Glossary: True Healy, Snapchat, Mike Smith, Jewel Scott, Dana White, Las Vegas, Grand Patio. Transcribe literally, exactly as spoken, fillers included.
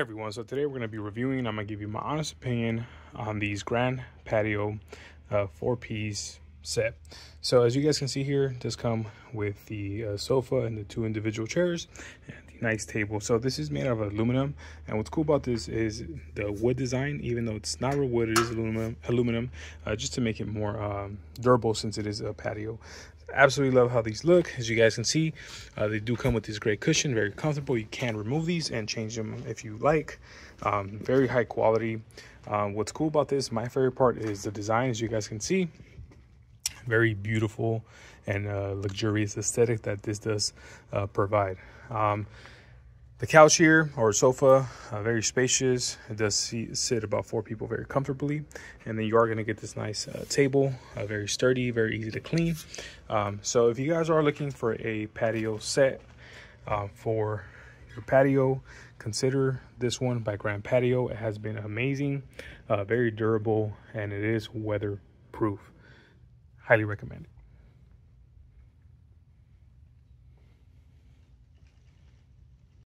Hey everyone, so today we're going to be reviewing, I'm going to give you my honest opinion on these Grand Patio uh, four-piece set. So as you guys can see here, this comes with the uh, sofa and the two individual chairs and the nice table. So this is made out of aluminum, and what's cool about this is the wood design. Even though it's not real wood, it is aluminum, aluminum uh, just to make it more um, durable since it is a patio. Absolutely love how these look. As you guys can see, uh, they do come with this great cushion, very comfortable. You can remove these and change them if you like. Um, very high quality. Um, what's cool about this, my favorite part, is the design. As you guys can see, very beautiful and uh, luxurious aesthetic that this does uh, provide. Um, the couch here, or sofa, uh, very spacious. It does see, sit about four people very comfortably. And then you are going to get this nice uh, table, uh, very sturdy, very easy to clean. Um, so if you guys are looking for a patio set uh, for your patio, consider this one by Grand Patio. It has been amazing, uh, very durable, and it is weatherproof. Highly recommend it.